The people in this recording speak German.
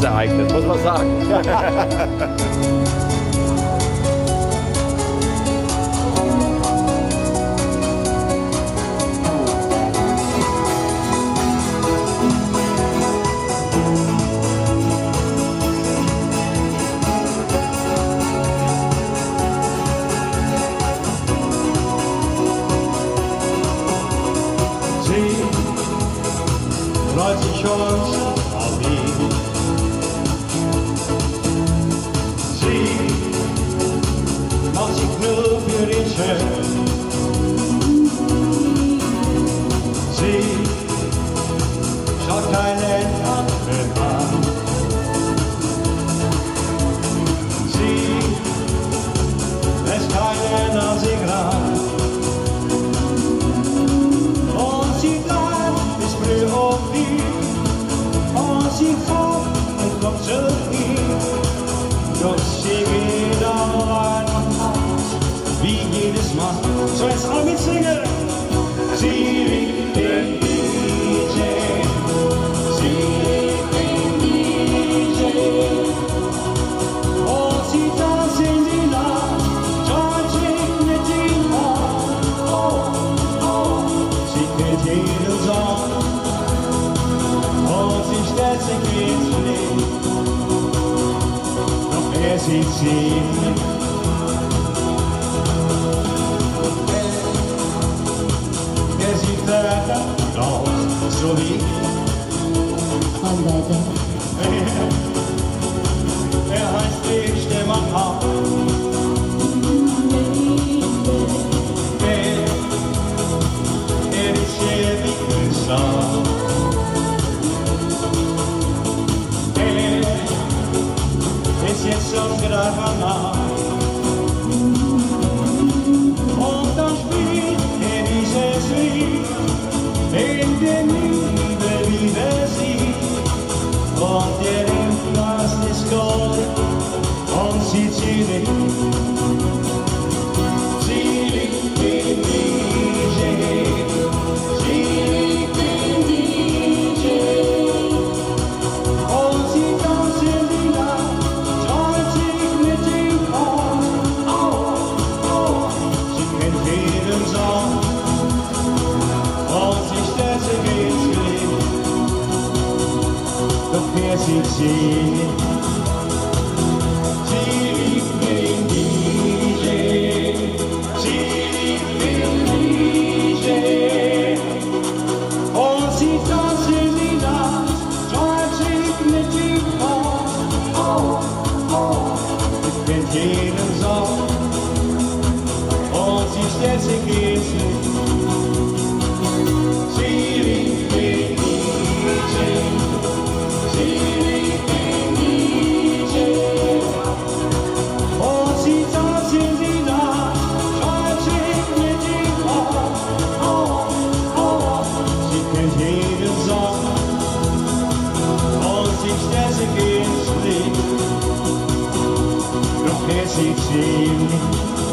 geeignet, muss man sagen. Sie freut sich schon. Sie schaut keinen anderen an. Sie lässt keinen an sich ran. Und sie bleibt bis früh auf ihn. Und sie kommt und kommt zu ihm. Doch sie geht allein wie jedes Mal. So jetzt alle mitsingen. Sie liebt den DJ. Sie liebt den DJ. Oh, sie tanzen die Nacht. George regnet die Nacht. Oh, oh, sie kennt jeden Song. Und sie stellt sich ins Leben. Doch er sieht sie. So lieb. Er heißt dich, der macht ab. Er ist ewig besser. Er ist jetzt schon gerade nah. Und dann spielt er dieses Lied, in dem It's easy.